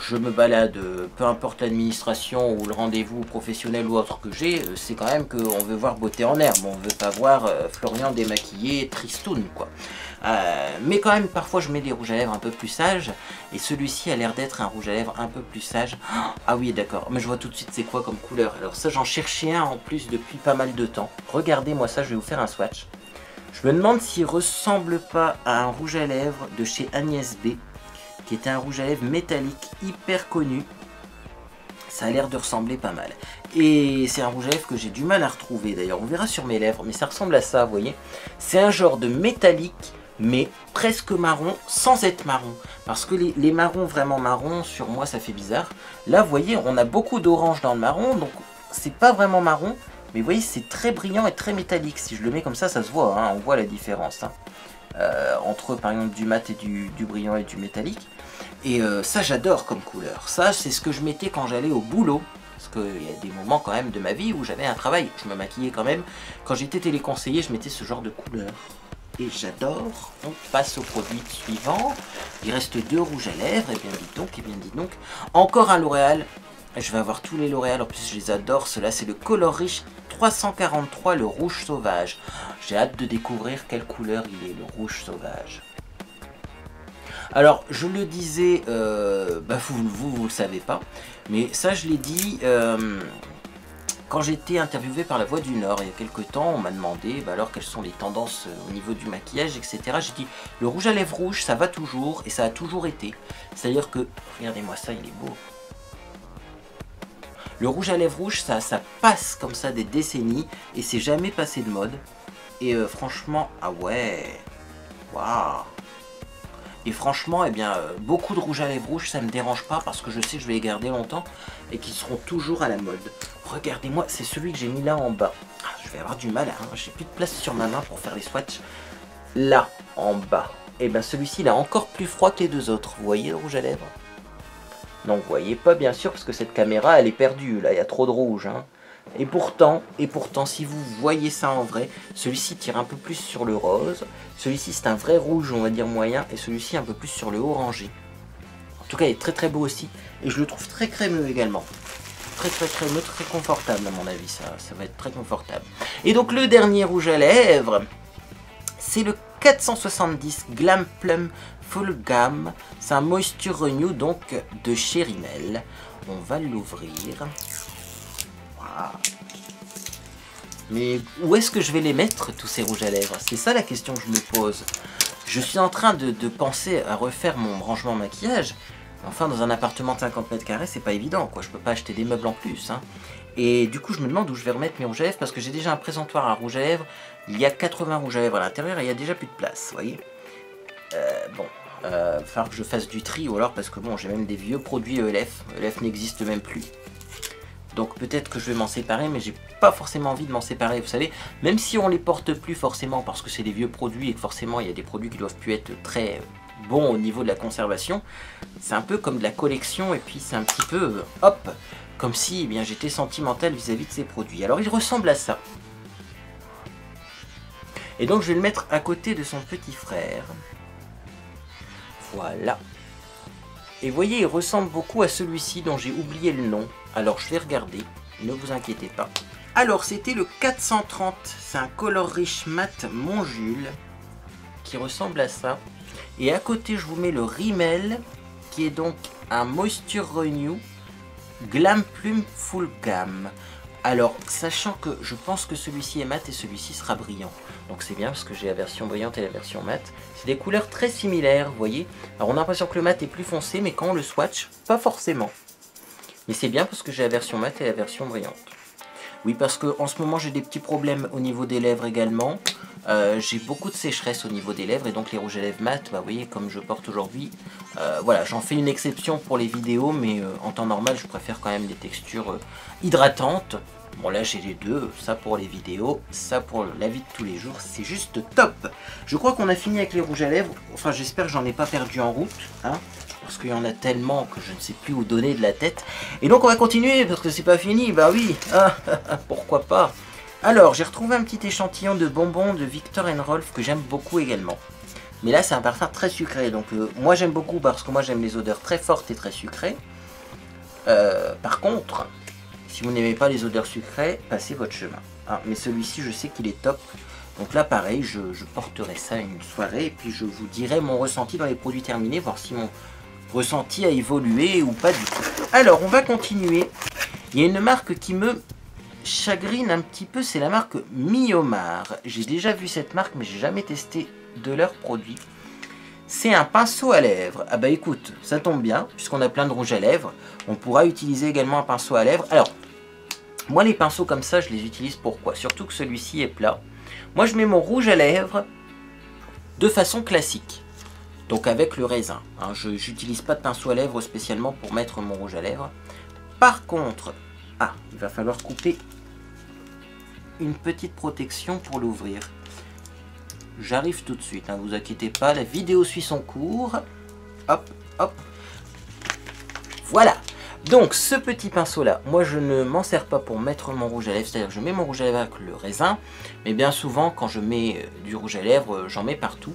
je me balade, peu importe l'administration ou le rendez-vous professionnel ou autre que j'ai, c'est quand même qu'on veut voir Beauté en herbe, on veut pas voir Florian démaquillé, tristoun quoi. Mais quand même parfois je mets des rouges à lèvres un peu plus sages, et celui-ci a l'air d'être un rouge à lèvres un peu plus sage. Ah oui d'accord, mais je vois tout de suite c'est quoi comme couleur. Alors ça j'en cherchais un en plus depuis pas mal de temps. Regardez-moi ça, je vais vous faire un swatch. Je me demande s'il ressemble pas à un rouge à lèvres de chez Agnès B, qui était un rouge à lèvres métallique hyper connu. Ça a l'air de ressembler pas mal. Et c'est un rouge à lèvres que j'ai du mal à retrouver. D'ailleurs, on verra sur mes lèvres, mais ça ressemble à ça, vous voyez. C'est un genre de métallique, mais presque marron, sans être marron. Parce que les marrons, vraiment marrons, sur moi, ça fait bizarre. Là, vous voyez, on a beaucoup d'orange dans le marron, donc c'est pas vraiment marron. Mais vous voyez, c'est très brillant et très métallique. Si je le mets comme ça, ça se voit, hein, on voit la différence. Hein. Entre par exemple du mat et du brillant et du métallique. Et ça j'adore comme couleur. Ça c'est ce que je mettais quand j'allais au boulot. Parce qu'il y a des moments quand même de ma vie où j'avais un travail. Je me maquillais quand même. Quand j'étais téléconseiller je mettais ce genre de couleur. Et j'adore. On passe au produit suivant. Il reste deux rouges à lèvres. Et bien dites donc, et bien dites donc. Encore un L'Oréal. Je vais avoir tous les L'Oréal, en plus je les adore. Cela c'est le Color Riche 343, le rouge sauvage. J'ai hâte de découvrir quelle couleur il est, le rouge sauvage. Alors, je le disais, bah vous le savez pas, mais ça je l'ai dit quand j'étais interviewé par La Voix du Nord il y a quelques temps. On m'a demandé bah alors quelles sont les tendances au niveau du maquillage, etc. J'ai dit, le rouge à lèvres rouge, ça va toujours et ça a toujours été. C'est-à-dire que, regardez-moi ça, il est beau. Le rouge à lèvres rouge, ça passe comme ça des décennies et c'est jamais passé de mode. Et franchement, ah ouais, waouh. Et franchement, eh bien, beaucoup de rouges à lèvres rouges, ça me dérange pas parce que je sais que je vais les garder longtemps et qu'ils seront toujours à la mode. Regardez-moi, c'est celui que j'ai mis là en bas. Ah, je vais avoir du mal, hein, j'ai plus de place sur ma main pour faire les swatchs. Là, en bas. Et bien celui-ci, il est encore plus froid que les deux autres. Vous voyez le rouge à lèvres ? Non, vous voyez pas bien sûr parce que cette caméra elle est perdue, là il y a trop de rouge. Hein. Et pourtant si vous voyez ça en vrai, celui-ci tire un peu plus sur le rose, celui-ci c'est un vrai rouge on va dire moyen et celui-ci un peu plus sur le orangé. En tout cas il est très très beau aussi et je le trouve très crémeux également. Très très crémeux, très confortable à mon avis, ça va être très confortable. Et donc le dernier rouge à lèvres, c'est le 470 Glam Plum Full Gamme, c'est un Moisture Renew donc de chez Rimmel. On va l'ouvrir. Wow. Mais où est-ce que je vais les mettre tous ces rouges à lèvres? C'est ça la question que je me pose. Je suis en train de penser à refaire mon rangement maquillage. Enfin dans un appartement de 50 m², c'est pas évident quoi. Je peux pas acheter des meubles en plus. Hein. Et du coup je me demande où je vais remettre mes rouges à lèvres parce que j'ai déjà un présentoir à rouges à lèvres. Il y a 80 rouges à lèvres à l'intérieur et il y a déjà plus de place. Vous voyez. Bon, il va falloir que je fasse du tri ou alors parce que bon j'ai même des vieux produits ELF. ELF n'existe même plus. Donc peut-être que je vais m'en séparer mais j'ai pas forcément envie de m'en séparer. Vous savez, même si on les porte plus forcément parce que c'est des vieux produits et que forcément il y a des produits qui doivent plus être très bons au niveau de la conservation. C'est un peu comme de la collection et puis c'est un petit peu hop, comme si eh bien j'étais sentimental vis-à-vis de ces produits. Alors il ressemble à ça. Et donc je vais le mettre à côté de son petit frère. Voilà. Et voyez, il ressemble beaucoup à celui-ci dont j'ai oublié le nom. Alors je vais regarder, ne vous inquiétez pas. Alors c'était le 430, c'est un Color Riche Mat Monjule qui ressemble à ça. Et à côté je vous mets le Rimmel qui est donc un Moisture Renew Glam Plume Full Gamme. Alors, sachant que je pense que celui-ci est mat et celui-ci sera brillant. Donc c'est bien parce que j'ai la version brillante et la version mat. C'est des couleurs très similaires, vous voyez. Alors on a l'impression que le mat est plus foncé, mais quand on le swatch, pas forcément. Mais c'est bien parce que j'ai la version mat et la version brillante. Oui, parce que en ce moment j'ai des petits problèmes au niveau des lèvres également. J'ai beaucoup de sécheresse au niveau des lèvres et donc les rouges à lèvres mat, bah, vous voyez, comme je porte aujourd'hui, voilà, j'en fais une exception pour les vidéos, mais en temps normal je préfère quand même des textures hydratantes. Bon, là j'ai les deux, ça pour les vidéos, ça pour la vie de tous les jours, c'est juste top. Je crois qu'on a fini avec les rouges à lèvres, enfin j'espère que j'en ai pas perdu en route, hein, parce qu'il y en a tellement que je ne sais plus où donner de la tête. Et donc on va continuer parce que c'est pas fini, bah oui, ah, pourquoi pas. Alors, j'ai retrouvé un petit échantillon de bonbons de Victor & Rolf que j'aime beaucoup également. Mais là, c'est un parfum très sucré. Donc, moi, j'aime beaucoup parce que moi, j'aime les odeurs très fortes et très sucrées. Par contre, si vous n'aimez pas les odeurs sucrées, passez votre chemin. Hein. Mais celui-ci, je sais qu'il est top. Donc là, pareil, je porterai ça une soirée. Et puis, je vous dirai mon ressenti dans les produits terminés, voir si mon ressenti a évolué ou pas du tout. Alors, on va continuer. Il y a une marque qui me chagrine un petit peu, c'est la marque Myomar. J'ai déjà vu cette marque mais j'ai jamais testé de leurs produits. C'est un pinceau à lèvres. Ah bah écoute, ça tombe bien puisqu'on a plein de rouges à lèvres, on pourra utiliser également un pinceau à lèvres. Alors moi les pinceaux comme ça je les utilise pourquoi? Surtout que celui-ci est plat. Moi je mets mon rouge à lèvres de façon classique, donc avec le raisin, hein, je n'utilise pas de pinceau à lèvres spécialement pour mettre mon rouge à lèvres. Par contre, ah, il va falloir couper une petite protection pour l'ouvrir. J'arrive tout de suite, hein, vous inquiétez pas, la vidéo suit son cours. Hop, hop. Voilà. Donc ce petit pinceau là, moi je ne m'en sers pas pour mettre mon rouge à lèvres, c'est-à-dire je mets mon rouge à lèvres avec le raisin, mais bien souvent quand je mets du rouge à lèvres, j'en mets partout.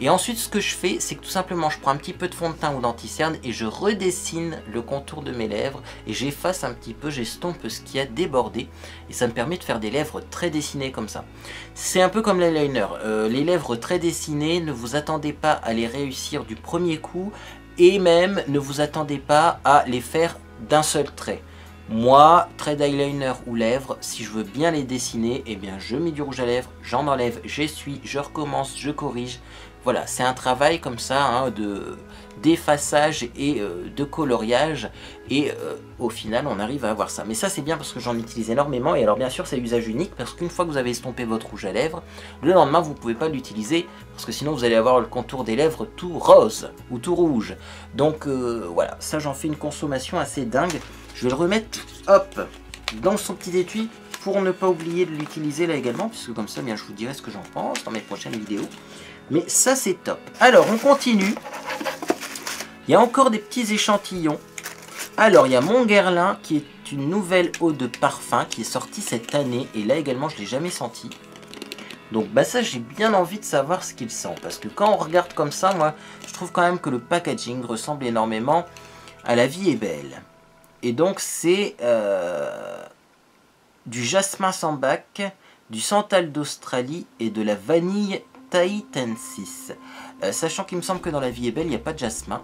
Et ensuite ce que je fais, c'est que tout simplement je prends un petit peu de fond de teint ou d'anti-cerne et je redessine le contour de mes lèvres et j'efface un petit peu, j'estompe ce qui a débordé et ça me permet de faire des lèvres très dessinées comme ça. C'est un peu comme l'eyeliner, les lèvres très dessinées, ne vous attendez pas à les réussir du premier coup et même ne vous attendez pas à les faire d'un seul trait. Moi, trait d'eyeliner ou lèvres, si je veux bien les dessiner, eh bien je mets du rouge à lèvres, j'en enlève, j'essuie, je recommence, je corrige. Voilà, c'est un travail comme ça, hein, d'effaçage et de coloriage. Et au final, on arrive à avoir ça. Mais ça, c'est bien parce que j'en utilise énormément. Et alors, bien sûr, c'est usage unique parce qu'une fois que vous avez estompé votre rouge à lèvres, le lendemain, vous ne pouvez pas l'utiliser parce que sinon, vous allez avoir le contour des lèvres tout rose ou tout rouge. Donc, voilà, ça, j'en fais une consommation assez dingue. Je vais le remettre, hop, dans son petit étui pour ne pas oublier de l'utiliser là également. Puisque comme ça, bien, je vous dirai ce que j'en pense dans mes prochaines vidéos. Mais ça, c'est top. Alors, on continue. Il y a encore des petits échantillons. Alors, il y a Montguerlin qui est une nouvelle eau de parfum qui est sortie cette année. Et là également, je ne l'ai jamais senti. Donc, bah ça, j'ai bien envie de savoir ce qu'il sent. Parce que quand on regarde comme ça, moi, je trouve quand même que le packaging ressemble énormément à La Vie est Belle. Et donc, c'est du jasmin sans bac, du santal d'Australie et de la vanille Tahitensis. Sachant qu'il me semble que dans La Vie est Belle, il n'y a pas de jasmin.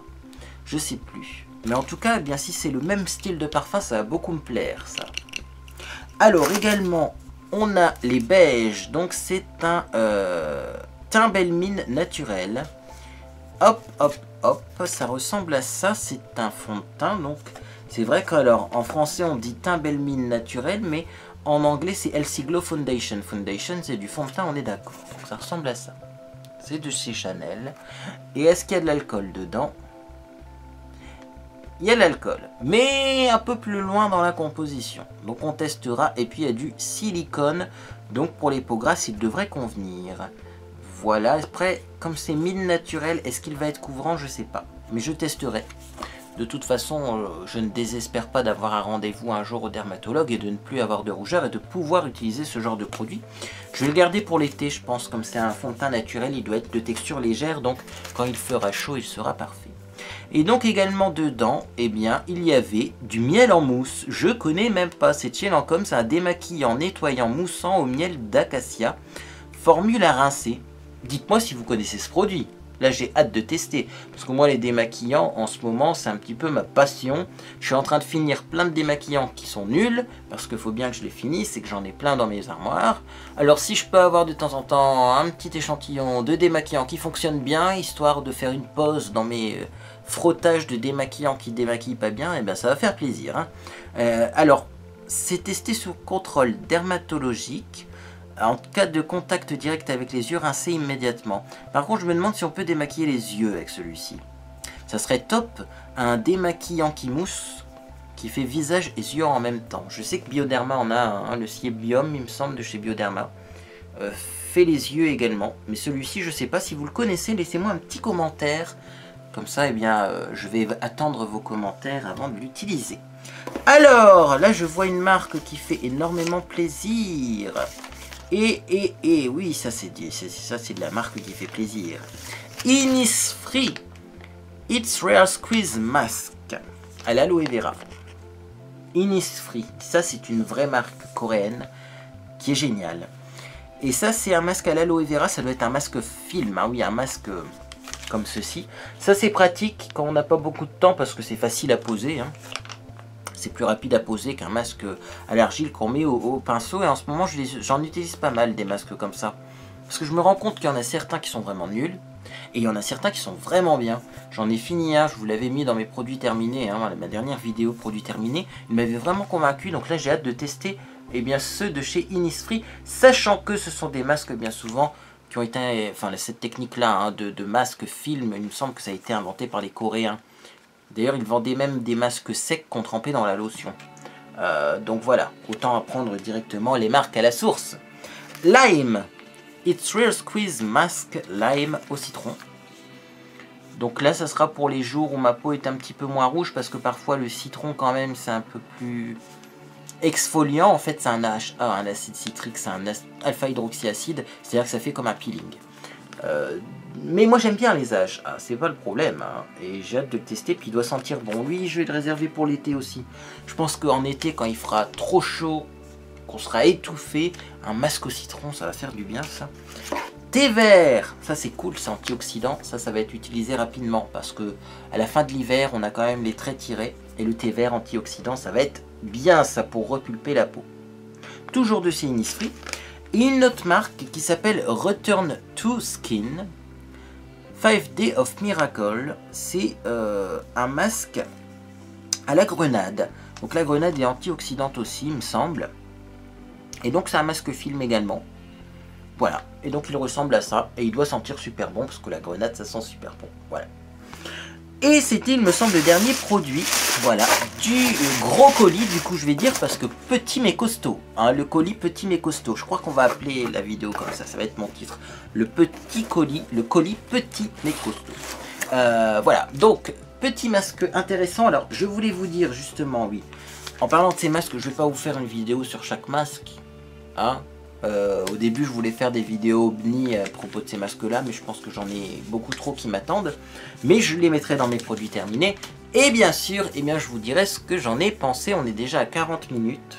Je sais plus. Mais en tout cas, eh bien, si c'est le même style de parfum, ça va beaucoup me plaire, ça. Alors, également, on a les beiges. Donc, c'est un teint belle mine naturel. Hop, hop, hop. Ça ressemble à ça. C'est un fond de teint. Donc, c'est vrai qu'alors, en français, on dit teint belle mine naturel. Mais en anglais, c'est Elsie Glow Foundation. Foundation, c'est du fond de teint, on est d'accord. Donc, ça ressemble à ça. C'est de chez Chanel. Et est-ce qu'il y a de l'alcool dedans? Il y a de l'alcool, mais un peu plus loin dans la composition. Donc on testera, et puis il y a du silicone. Donc pour les peaux grasses, il devrait convenir. Voilà, après, comme c'est mine naturelle, est-ce qu'il va être couvrant? Je sais pas, mais je testerai. De toute façon, je ne désespère pas d'avoir un rendez-vous un jour au dermatologue et de ne plus avoir de rougeur et de pouvoir utiliser ce genre de produit. Je vais le garder pour l'été, je pense, comme c'est un fond de teint naturel, il doit être de texture légère, donc quand il fera chaud, il sera parfait. Et donc également dedans, eh bien, il y avait du miel en mousse. Je connais même pas, c'est chez Lancôme, c'est un démaquillant, nettoyant, moussant au miel d'acacia, formule à rincer. Dites-moi si vous connaissez ce produit. Là, j'ai hâte de tester, parce que moi, les démaquillants, en ce moment, c'est un petit peu ma passion. Je suis en train de finir plein de démaquillants qui sont nuls, parce qu'il faut bien que je les finisse et que j'en ai plein dans mes armoires. Alors, si je peux avoir de temps en temps un petit échantillon de démaquillants qui fonctionne bien, histoire de faire une pause dans mes frottages de démaquillants qui démaquillent pas bien, et eh bien, ça va faire plaisir. Hein. Alors, C'est testé sous contrôle dermatologique. En cas de contact direct avec les yeux, rincez immédiatement. Par contre, je me demande si on peut démaquiller les yeux avec celui-ci. Ça serait top, un démaquillant qui mousse, qui fait visage et yeux en même temps. Je sais que Bioderma en a un, le cil Biome, il me semble, de chez Bioderma. Fait les yeux également. Mais celui-ci, je sais pas, si vous le connaissez, laissez-moi un petit commentaire. Comme ça, eh bien, je vais attendre vos commentaires avant de l'utiliser. Alors, là, je vois une marque qui fait énormément plaisir. Et oui, ça c'est dit, ça c'est de la marque qui fait plaisir. Innisfree, It's Real Squeeze Mask à l'aloe vera. Innisfree, ça c'est une vraie marque coréenne qui est géniale. Et ça c'est un masque à l'aloe vera, ça doit être un masque film, hein, oui, un masque comme ceci. Ça c'est pratique quand on n'a pas beaucoup de temps parce que c'est facile à poser, hein. C'est plus rapide à poser qu'un masque à l'argile qu'on met au pinceau. Et en ce moment, j'en utilise pas mal des masques comme ça. Parce que je me rends compte qu'il y en a certains qui sont vraiment nuls. Et il y en a certains qui sont vraiment bien. J'en ai fini un, je vous l'avais mis dans mes produits terminés. Hein, ma dernière vidéo produits terminés. Il m'avait vraiment convaincu. Donc là, j'ai hâte de tester eh bien, ceux de chez Innisfree. Sachant que ce sont des masques bien souvent qui ont été... Enfin, cette technique-là hein, de masque film, il me semble que ça a été inventé par les Coréens. D'ailleurs, ils vendaient même des masques secs qu'on trempait dans la lotion. Donc voilà, autant apprendre directement les marques à la source. Lime, It's Real Squeeze Mask Lime au citron. Donc là, ça sera pour les jours où ma peau est un petit peu moins rouge, parce que parfois le citron, quand même, c'est un peu plus exfoliant. En fait, c'est un AHA, un acide citrique, c'est un alpha-hydroxyacide, c'est-à-dire que ça fait comme un peeling. Mais moi j'aime bien les âges, ah, c'est pas le problème, hein. Et j'ai hâte de le tester, puis il doit sentir bon. Oui, je vais le réserver pour l'été aussi. Je pense qu'en été, quand il fera trop chaud, qu'on sera étouffé, un masque au citron, ça va faire du bien ça. Thé vert, ça c'est cool, c'est antioxydant, ça va être utilisé rapidement, parce que à la fin de l'hiver, on a quand même les traits tirés, et le thé vert antioxydant, ça va être bien ça, pour repulper la peau. Toujours de chez Innisfree, une autre marque qui s'appelle Return to Skin, 5 Days of Miracle, c'est un masque à la grenade. Donc la grenade est antioxydante aussi, il me semble. Et donc c'est un masque film également. Voilà, et donc il ressemble à ça. Et il doit sentir super bon, parce que la grenade, ça sent super bon. Voilà. Et c'était, il me semble, le dernier produit, voilà, du gros colis, du coup je vais dire, parce que petit mais costaud, hein, le colis petit mais costaud, je crois qu'on va appeler la vidéo comme ça, ça va être mon titre, le petit colis, le colis petit mais costaud. Voilà, donc, petit masque intéressant, alors je voulais vous dire justement, oui, en parlant de ces masques, je vais pas vous faire une vidéo sur chaque masque, hein. Au début je voulais faire des vidéos ovni à propos de ces masques là, mais je pense que j'en ai beaucoup trop qui m'attendent, mais je les mettrai dans mes produits terminés, et bien sûr, eh bien, je vous dirai ce que j'en ai pensé. On est déjà à 40 minutes,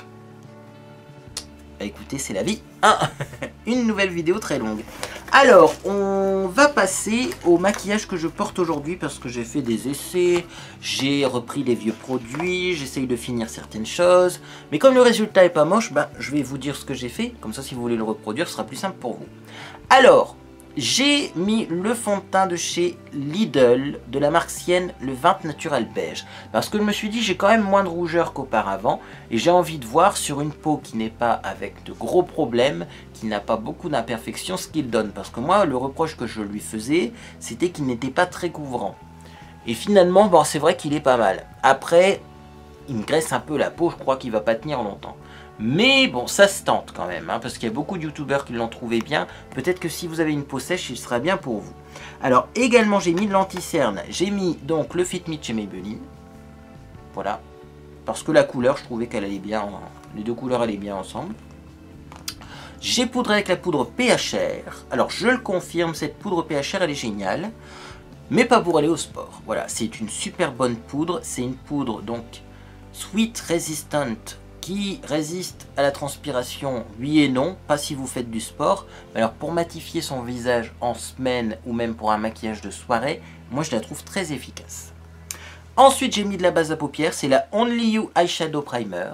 bah, écoutez, c'est la vie, hein. Une nouvelle vidéo très longue. Alors, on va passer au maquillage que je porte aujourd'hui, parce que j'ai fait des essais, j'ai repris les vieux produits, j'essaye de finir certaines choses, mais comme le résultat est pas moche, bah, je vais vous dire ce que j'ai fait, comme ça si vous voulez le reproduire, ce sera plus simple pour vous. Alors, j'ai mis le fond de teint de chez Lidl, de la marque Cien, le 20 Natural Beige, parce que je me suis dit, j'ai quand même moins de rougeur qu'auparavant, et j'ai envie de voir sur une peau qui n'est pas avec de gros problèmes, qui n'a pas beaucoup d'imperfections, ce qu'il donne, parce que moi, le reproche que je lui faisais, c'était qu'il n'était pas très couvrant. Et finalement, bon, c'est vrai qu'il est pas mal. Après, il me graisse un peu la peau, je crois qu'il va pas tenir longtemps. Mais bon, ça se tente quand même, hein, parce qu'il y a beaucoup de youtubeurs qui l'ont trouvé bien. Peut-être que si vous avez une peau sèche, il sera bien pour vous. Alors, également, j'ai mis de l'anti-cerne. J'ai mis donc le Fit Me de chez Maybelline. Voilà. Parce que la couleur, je trouvais qu'elle allait bien. Hein. Les deux couleurs allaient bien ensemble. J'ai poudré avec la poudre PHR. Alors, je le confirme, cette poudre PHR, elle est géniale. Mais pas pour aller au sport. Voilà, c'est une super bonne poudre. C'est une poudre, donc, Sweat Resistant, qui résiste à la transpiration, oui et non, pas si vous faites du sport. Alors pour matifier son visage en semaine ou même pour un maquillage de soirée, moi je la trouve très efficace. Ensuite j'ai mis de la base à paupières, c'est la Only You Eyeshadow Primer.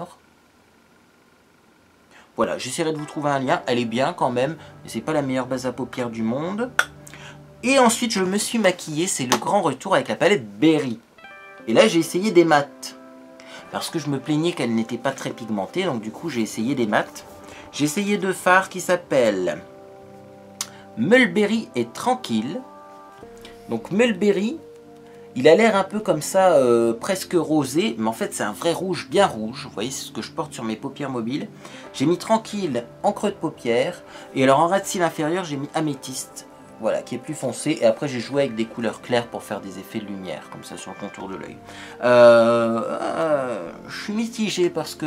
Voilà, j'essaierai de vous trouver un lien, elle est bien quand même, mais c'est pas la meilleure base à paupières du monde. Et ensuite je me suis maquillée, c'est le grand retour avec la palette Berry. Et là j'ai essayé des mattes. parce que je me plaignais qu'elle n'était pas très pigmentée, donc du coup j'ai essayé des mates. J'ai essayé deux fards qui s'appellent Mulberry et Tranquille. Donc Mulberry, il a l'air un peu comme ça, presque rosé, mais en fait c'est un vrai rouge, bien rouge. Vous voyez, c'est ce que je porte sur mes paupières mobiles. J'ai mis Tranquille en creux de paupière, et alors en ras de cils inférieur j'ai mis Améthyste, voilà, qui est plus foncé. Et après j'ai joué avec des couleurs claires pour faire des effets de lumière, comme ça sur le contour de l'œil. Je suis mitigé parce que...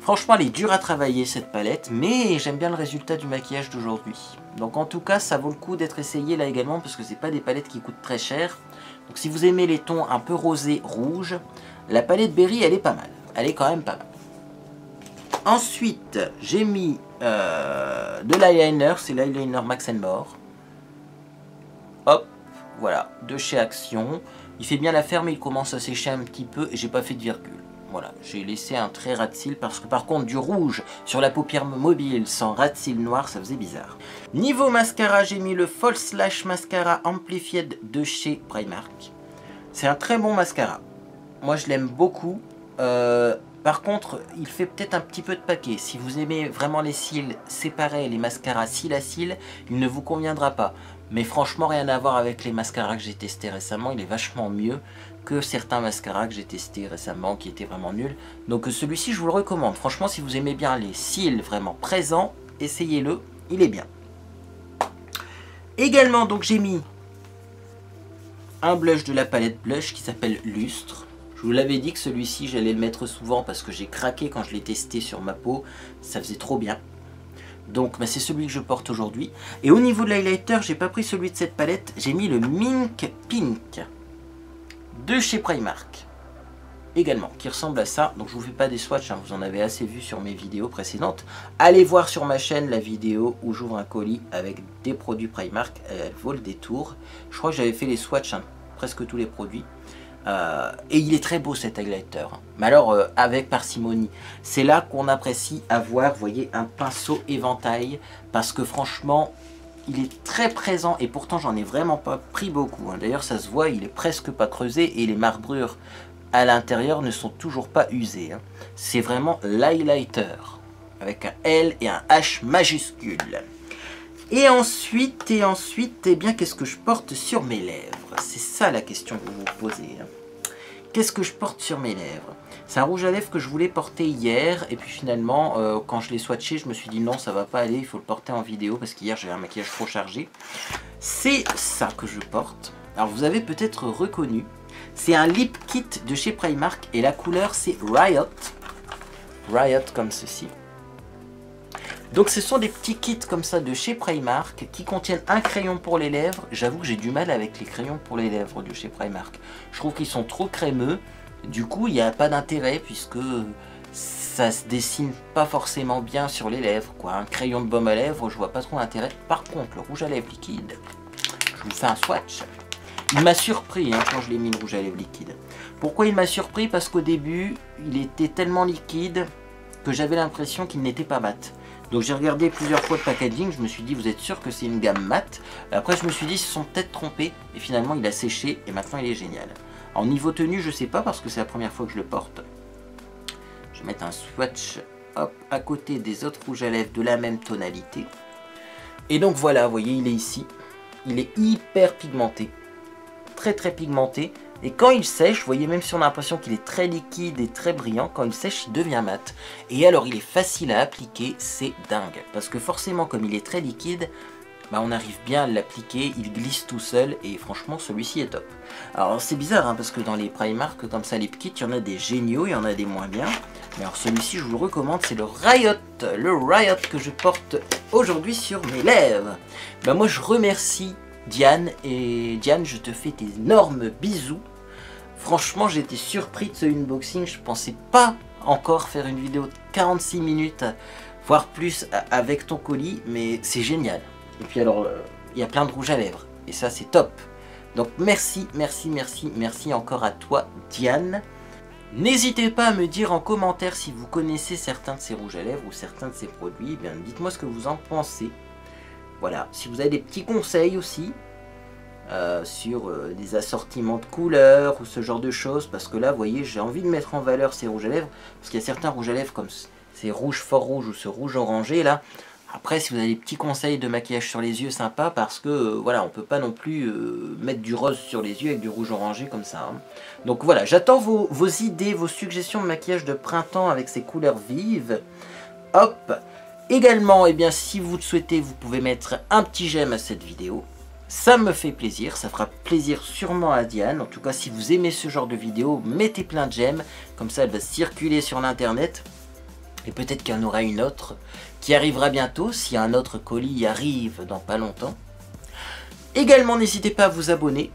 franchement, elle est dure à travailler cette palette, mais j'aime bien le résultat du maquillage d'aujourd'hui. Donc en tout cas, ça vaut le coup d'être essayé là également, parce que c'est pas des palettes qui coûtent très cher. Donc si vous aimez les tons un peu rosés, rouges, la palette Berry, elle est pas mal. Elle est quand même pas mal. Ensuite, j'ai mis de l'eyeliner, c'est l'eyeliner Max & More. Hop, voilà, de chez Action. Il fait bien l'affaire, mais il commence à sécher un petit peu, et j'ai pas fait de virgule. Voilà, j'ai laissé un trait ras de cils parce que par contre du rouge sur la paupière mobile sans ras de cils noir, ça faisait bizarre. Niveau mascara, j'ai mis le False Lash Mascara Amplified de chez Primark. C'est un très bon mascara. Moi je l'aime beaucoup. Par contre, il fait peut-être un petit peu de paquet. Si vous aimez vraiment les cils séparés, les mascaras cils à cils, il ne vous conviendra pas. Mais franchement, rien à voir avec les mascaras que j'ai testés récemment. Il est vachement mieux que certains mascaras que j'ai testés récemment qui étaient vraiment nuls. Donc celui-ci, je vous le recommande. Franchement, si vous aimez bien les cils vraiment présents, essayez-le. Il est bien. Également, donc j'ai mis un blush de la palette Blush qui s'appelle Lustre. Je vous l'avais dit que celui-ci, j'allais le mettre souvent parce que j'ai craqué quand je l'ai testé sur ma peau. Ça faisait trop bien. Donc bah, c'est celui que je porte aujourd'hui. Et au niveau de l'highlighter, j'ai pas pris celui de cette palette. J'ai mis le Mink Pink de chez Primark. Également, qui ressemble à ça. Donc je vous fais pas des swatchs, hein, vous en avez assez vu sur mes vidéos précédentes. Allez voir sur ma chaîne la vidéo où j'ouvre un colis avec des produits Primark. Elle vaut le détour. Je crois que j'avais fait les swatchs, hein, presque tous les produits. Et il est très beau cet highlighter, mais alors avec parcimonie. C'est là qu'on apprécie avoir, vous voyez, un pinceau éventail, parce que franchement il est très présent, et pourtant j'en ai vraiment pas pris beaucoup, hein. D'ailleurs ça se voit, il est presque pas creusé, et les marbrures à l'intérieur ne sont toujours pas usées, hein. C'est vraiment l'highlighter avec un L et un H majuscule. Et ensuite, eh bien, qu'est-ce que je porte sur mes lèvres? C'est ça la question que vous vous posez. Qu'est-ce que je porte sur mes lèvres? C'est un rouge à lèvres que je voulais porter hier, et puis finalement, quand je l'ai swatché, je me suis dit non, ça va pas aller, il faut le porter en vidéo, parce qu'hier j'avais un maquillage trop chargé. C'est ça que je porte. Alors vous avez peut-être reconnu, c'est un lip kit de chez Primark, et la couleur c'est Riot. Riot comme ceci. Donc ce sont des petits kits comme ça de chez Primark qui contiennent un crayon pour les lèvres. J'avoue que j'ai du mal avec les crayons pour les lèvres de chez Primark. Je trouve qu'ils sont trop crémeux. Du coup, il n'y a pas d'intérêt puisque ça se dessine pas forcément bien sur les lèvres, quoi. Un crayon de baume à lèvres, je vois pas trop l'intérêt. Par contre, le rouge à lèvres liquide, je vous fais un swatch. Il m'a surpris, hein, quand je l'ai mis, le rouge à lèvres liquide. Pourquoi il m'a surpris? Parce qu'au début, il était tellement liquide que j'avais l'impression qu'il n'était pas mat. Donc j'ai regardé plusieurs fois le packaging, je me suis dit vous êtes sûr que c'est une gamme mat? Après je me suis dit ils se sont peut-être trompés, et finalement il a séché et maintenant il est génial. En niveau tenue je sais pas parce que c'est la première fois que je le porte. Je vais mettre un swatch hop, à côté des autres rouges à lèvres de la même tonalité. Et donc voilà, vous voyez il est ici, il est hyper pigmenté, très très pigmenté. Et quand il sèche, vous voyez, même si on a l'impression qu'il est très liquide et très brillant, quand il sèche, il devient mat. Et alors, il est facile à appliquer, c'est dingue. Parce que forcément, comme il est très liquide, bah, on arrive bien à l'appliquer, il glisse tout seul, et franchement, celui-ci est top. Alors, c'est bizarre, hein, parce que dans les Primark, comme ça, les kits, il y en a des géniaux, il y en a des moins bien. Mais alors, celui-ci, je vous le recommande, c'est le Riot que je porte aujourd'hui sur mes lèvres. Bah, moi, je remercie Diane, et Diane, je te fais des énormes bisous. Franchement, j'étais surpris de ce unboxing, je pensais pas encore faire une vidéo de 46 minutes, voire plus, avec ton colis, mais c'est génial. Et puis alors, il y a plein de rouges à lèvres, et ça c'est top. Donc merci, merci, merci, merci encore à toi Diane. N'hésitez pas à me dire en commentaire si vous connaissez certains de ces rouges à lèvres ou certains de ces produits, eh bien dites-moi ce que vous en pensez. Voilà, si vous avez des petits conseils aussi, sur des assortiments de couleurs ou ce genre de choses, parce que là vous voyez j'ai envie de mettre en valeur ces rouges à lèvres, parce qu'il y a certains rouges à lèvres comme ces rouges fort rouges ou ce rouge orangé là. Après si vous avez des petits conseils de maquillage sur les yeux, sympa, parce que voilà, on peut pas non plus mettre du rose sur les yeux avec du rouge orangé comme ça, hein. Donc voilà, j'attends vos idées, vos suggestions de maquillage de printemps avec ces couleurs vives. Hop. Également, eh bien, si vous le souhaitez, vous pouvez mettre un petit j'aime à cette vidéo. Ça me fait plaisir, ça fera plaisir sûrement à Diane. En tout cas, si vous aimez ce genre de vidéo, mettez plein de j'aime. Comme ça, elle va circuler sur l'internet. Et peut-être qu'il y en aura une autre qui arrivera bientôt, si un autre colis arrive dans pas longtemps. Également, n'hésitez pas à vous abonner,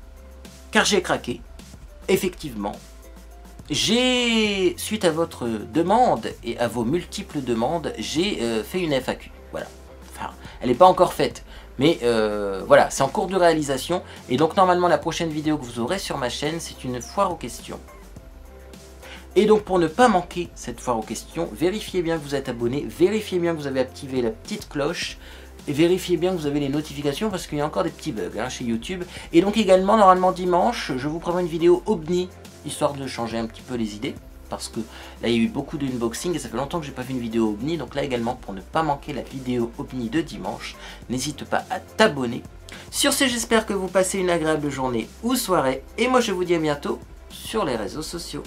car j'ai craqué. Effectivement, j'ai, suite à votre demande et à vos multiples demandes, j'ai fait une FAQ. Voilà. Enfin, elle n'est pas encore faite, mais voilà, c'est en cours de réalisation. Et donc, normalement, la prochaine vidéo que vous aurez sur ma chaîne, c'est une foire aux questions. Et donc pour ne pas manquer cette foire aux questions, vérifiez bien que vous êtes abonné, vérifiez bien que vous avez activé la petite cloche, et vérifiez bien que vous avez les notifications parce qu'il y a encore des petits bugs hein, chez YouTube. Et donc également, normalement dimanche, je vous prévois une vidéo ovni, histoire de changer un petit peu les idées, parce que là il y a eu beaucoup de unboxing et ça fait longtemps que j'ai pas fait une vidéo ovni, donc là également pour ne pas manquer la vidéo ovni de dimanche, n'hésite pas à t'abonner. Sur ce, j'espère que vous passez une agréable journée ou soirée, et moi je vous dis à bientôt sur les réseaux sociaux.